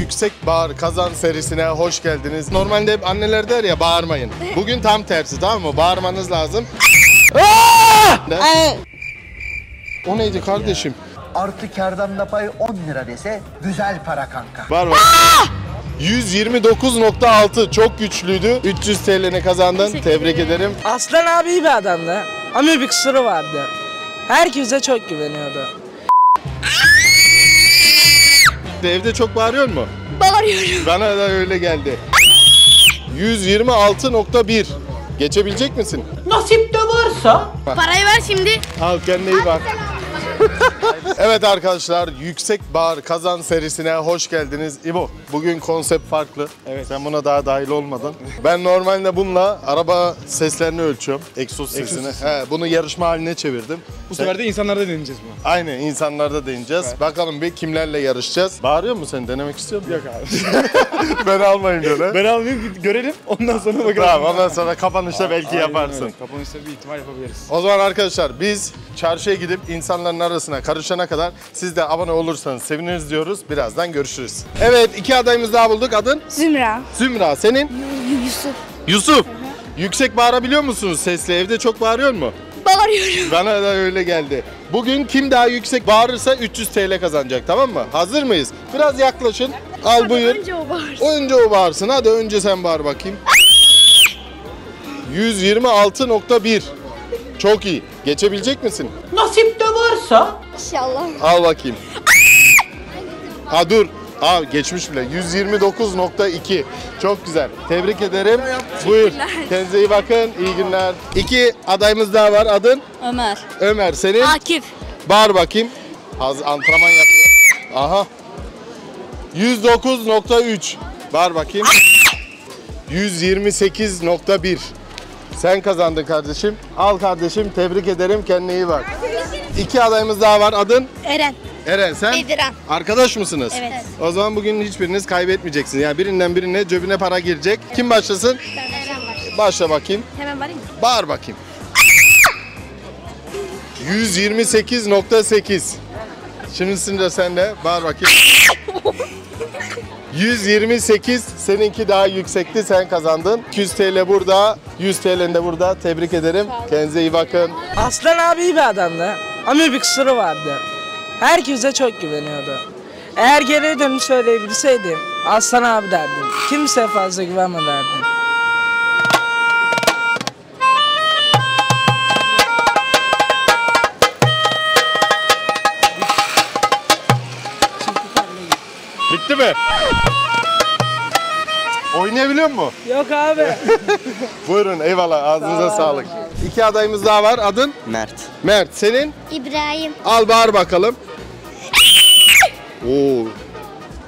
Yüksek Bağır Kazan serisine hoş geldiniz. Normalde hep anneler der ya bağırmayın. Bugün tam tersi, tamam mı? Bağırmanız lazım. O neydi kardeşim? Artı kârdan pay 10 lira dese güzel para kanka. Var var. 129.6 çok güçlüydü. 300 TL'ni kazandın. Tebrik ederim. Aslan abi iyi bir adamdı. Ama bir kusuru vardı. Herkese çok güveniyordu. Evde çok bağırıyor mu? Bağırıyorum. Bana da öyle geldi. 126.1. Geçebilecek misin? Nasip de varsa. Parayı ver şimdi. Al kendine iyi bak. Evet arkadaşlar, Yüksek Bağır Kazan serisine hoş geldiniz. İbo, bugün konsept farklı. Evet. Sen buna daha dahil olmadın. Ben normalde bununla araba seslerini ölçüyorum. Egzoz sesini. Bunu yarışma haline çevirdim. Bu sefer de insanlarda deneyeceğiz bunu. Aynen, insanlarda deneyeceğiz. Evet. Bakalım bir kimlerle yarışacağız. Bağırıyor musun sen? Denemek istiyor musun? Yok abi. Ben almayayım böyle. Ben almayayım, görelim. Ondan sonra bakalım. Tamam, ondan sonra kapanışta belki yaparsın. Öyle. Kapanışta bir ihtimal yapabiliriz. O zaman arkadaşlar biz çarşıya gidip insanların arasına karışana kadar siz de abone olursanız seviniriz diyoruz. Birazdan görüşürüz. Evet, iki adayımız daha bulduk. Adın? Zümra. Zümra, senin? Yusuf. Yusuf. Yüksek bağırabiliyor musunuz sesli? Evde çok bağırıyor mu? Bağırıyorum. Bana da öyle geldi. Bugün kim daha yüksek bağırırsa 300 TL kazanacak, tamam mı? Hazır mıyız? Biraz yaklaşın. Al buyur. Önce o bağırsın. Önce o bağırsın. Hadi önce sen bağır bakayım. 126.1. Çok iyi. Geçebilecek misin? Nasip de varsa. İnşallah. Al bakayım. Ha dur. Aa, geçmiş bile. 129.2. Çok güzel. Tebrik ederim. Buyur. Kendinize iyi bakın. İyi günler. İki adayımız daha var. Adın? Ömer. Ömer, senin? Akif. Bağır bakayım. Antrenman yapıyor. Aha. 109.3. Bağır bakayım. 128.1. Sen kazandın kardeşim. Al kardeşim, tebrik ederim. Kendine iyi bak. İki adayımız daha var. Adın? Eren. Eren, sen? İbren. Arkadaş mısınız? Evet. O zaman bugün hiçbiriniz kaybetmeyeceksiniz. Yani birinden birine cebine para girecek. Evet. Kim başlasın? Ben. Eren başlasın. Başla bakayım. Hemen bağırayım mı? Bağır bakayım. 128.8. Şimdi sıra sende. Bağır bakayım. 128, seninki daha yüksekti, sen kazandın. 200 TL burada, 100 TL'nin de burada. Tebrik ederim. Kendinize iyi bakın. Aslan abi iyi bir adamdı ama bir kusuru vardı. Herkese çok güveniyordu. Eğer geriye dönüp söyleyebilseydim Aslan abi derdim. Kimseye fazla güvenme derdim. Bitti mi? Oynayabiliyor musun? Yok abi. Buyurun, eyvallah, ağzınıza sağlık. İki adayımız daha var. Adın? Mert. Mert, senin? İbrahim. Al bağır bakalım. Oo.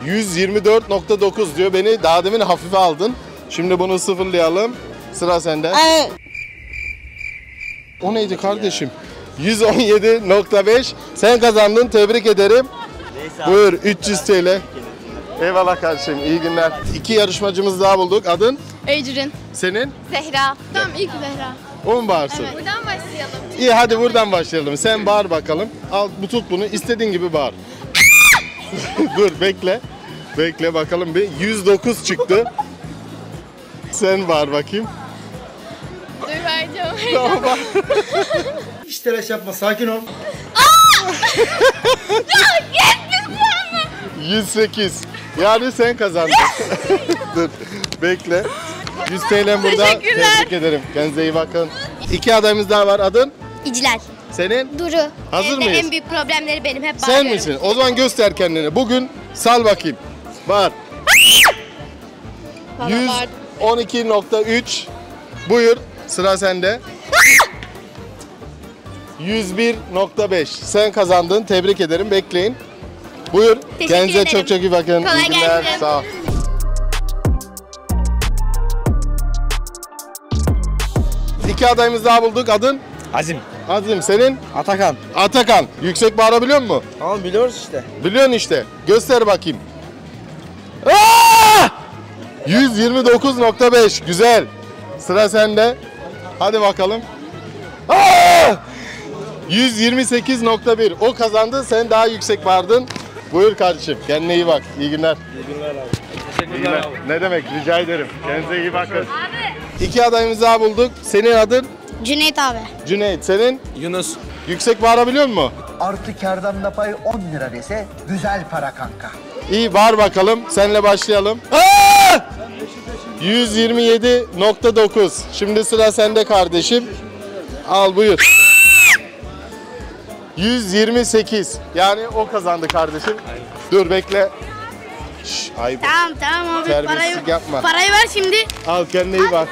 124.9 diyor, beni daha demin hafife aldın. Şimdi bunu sıfırlayalım. Sıra sende. O neydi kardeşim? 117.5. Sen kazandın, tebrik ederim. Buyur, 300 TL. Eyvallah kardeşim, iyi günler. İki yarışmacımız daha bulduk. Adın? Ecrin. Senin? Zehra. Tamam, ilk Zehra. O mu bağırsın? Evet. Buradan başlayalım. İyi, hadi buradan başlayalım. Sen bağır bakalım. Al, tut bunu. İstediğin gibi bağır. Dur, bekle. Bekle bakalım bir. 109 çıktı. Sen bağır bakayım. Dur, vereceğim. Tamam, bağır. Hiç telaş yapma, sakin ol. 108. Yani sen kazandın. Dur, bekle. 100 TL'm burada. Tebrik ederim. Kendinize iyi bakın. İki adayımız daha var. Adın? İcilal. Senin? Duru. Hazır mıyız? En büyük problemleri benim. Hep bağırıyorum. Sen misin? O zaman göster kendini. Bugün sal bakayım. Var. 112.3. Buyur. Sıra sende. 101.5. Sen kazandın. Tebrik ederim. Bekleyin. Buyur. Kendinize çok çok iyi bakın. Kolay gelsin. Sağ ol. İki adayımız daha bulduk. Adın? Azim. Azim, senin? Atakan. Atakan. Yüksek bağırabiliyor musun? Tamam, biliyoruz işte. Biliyorsun işte. Göster bakayım. 129.5. Güzel. Sıra sende. Hadi bakalım. 128.1. O kazandı. Sen daha yüksek bağırdın. Buyur kardeşim, kendine iyi bak. İyi günler. İyi günler abi. Teşekkürler abi. Ne demek, rica ederim. Kendinize iyi bakın. Abi. İki adayımızı daha bulduk. Senin adın? Cüneyt abi. Cüneyt, senin? Yunus. Yüksek bağırabiliyor musun? Artı kârdan da pay 10 lira dese güzel para kanka. İyi, bağır bakalım. Seninle başlayalım. Aa! 127.9. Şimdi sıra sende kardeşim. Al buyur. 128. Yani o kazandı kardeşim. Aynen. Dur bekle. Şşş, ayıp. Tamam tamam abi. Terbiyesizlik yapma. Parayı ver şimdi. Al kendine iyi bak.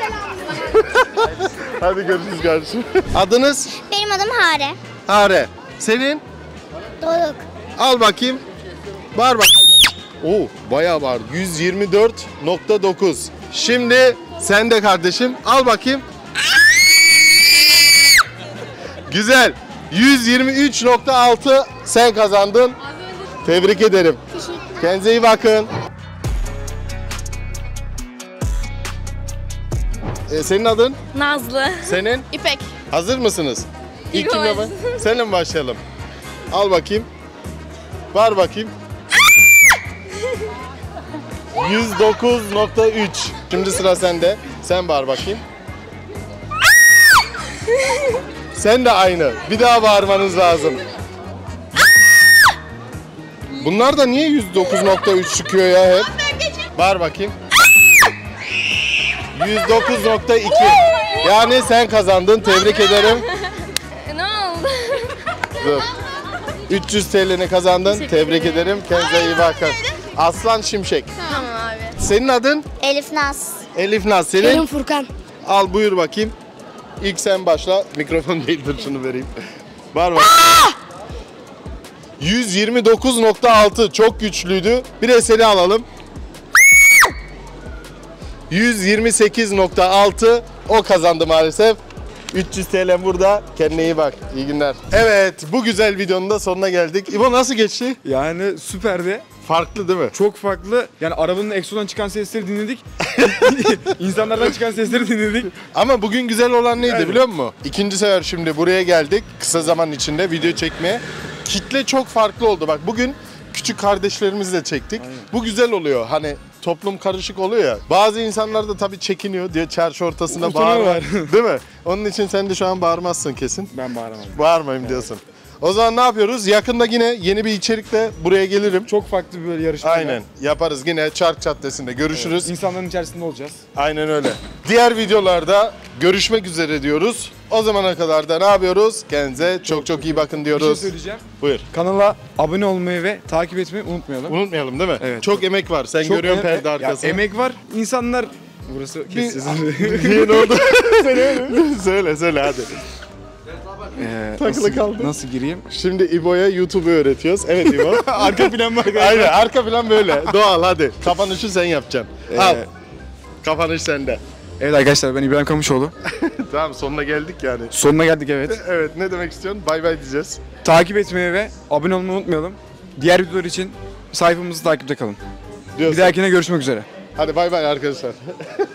Hadi görüşürüz kardeşim. Adınız? Benim adım Hare. Hare. Senin? Doruk. Al bakayım. Bağır bak. Oo, bayağı bağırdı. 124.9. Şimdi sen de kardeşim. Al bakayım. Güzel. 123.6 sen kazandın. Tebrik ederim. Kendinize iyi bakın. Senin adın? Nazlı. Senin? İpek. Hazır mısınız? İlk kimle başlayalım? Seninle mi başlayalım? Al bakayım. Var bakayım. 109.3. Şimdi sıra sende. Sen bağır bakayım. Sen de aynı. Bir daha bağırmanız lazım. Bunlar da niye 109.3 çıkıyor ya hep? Bağır bakayım. 109.2. Yani sen kazandın. Tebrik ederim. Ne oldu? Dur. 300 TL'ni kazandın. Tebrik ederim. Kendinize iyi bakın. Aslan Şimşek. Tamam abi. Senin adın? Elif Naz. Elif Naz. Senin? Benim Furkan. Al buyur bakayım. İlk sen başla. Mikrofon değil, dur şunu vereyim. Var var. 129.6 çok güçlüydü. Bir de seni alalım. 128.6 o kazandı maalesef. 300 TL burada. Kendine iyi bak. İyi günler. Evet, bu güzel videonun da sonuna geldik. İbo nasıl geçti? Yani süperdi. Farklı değil mi? Çok farklı. Yani arabanın egzodan çıkan sesleri dinledik. İnsanlardan çıkan sesleri dinledik. Ama bugün güzel olan neydi yani, biliyor musun? İkinci sefer şimdi buraya geldik. Kısa zaman içinde video çekmeye. Kitle çok farklı oldu. Bak bugün küçük kardeşlerimizle çektik. Aynen. Bu güzel oluyor. Hani toplum karışık oluyor ya. Bazı insanlar da tabii çekiniyor diye çarşı ortasında bağırıyor. Değil mi? Onun için sen de şu an bağırmazsın kesin. Ben bağıramam. Bağırmayayım evet, diyorsun. O zaman ne yapıyoruz? Yakında yine yeni bir içerikle buraya gelirim. Çok farklı bir böyle yarışma. Aynen. Ya. Yaparız yine Çark Caddesi'nde görüşürüz. Evet. İnsanların içerisinde olacağız. Aynen öyle. Diğer videolarda görüşmek üzere diyoruz. O zamana kadar da ne yapıyoruz? Kendinize çok iyi bakın diyoruz. Bir şey söyleyeceğim. Buyur. Kanala abone olmayı ve takip etmeyi unutmayalım. Unutmayalım değil mi? Evet. Çok emek var. Sen çok görüyorsun perde arkası. Ya, emek var. İnsanlar... Burası kesin. Niye ne oldu? söyle hadi. Takılı kaldı. Nasıl gireyim? Şimdi İbo'ya YouTube'u öğretiyoruz. Evet İbo. Arka plan bak. Aynen arka plan böyle. Doğal hadi. Kapanışı sen yapacaksın. Al. Kapanış sende. Evet arkadaşlar ben İbren Kamuşoğlu. Tamam sonuna geldik yani. Sonuna geldik evet. Evet ne demek istiyorsun? Bay bay diyeceğiz. Takip etmeyi ve abone olmayı unutmayalım. Diğer videolar için sayfamızı takipte kalın. Diyorsun. Bir dahakine görüşmek üzere. Hadi bay bay arkadaşlar.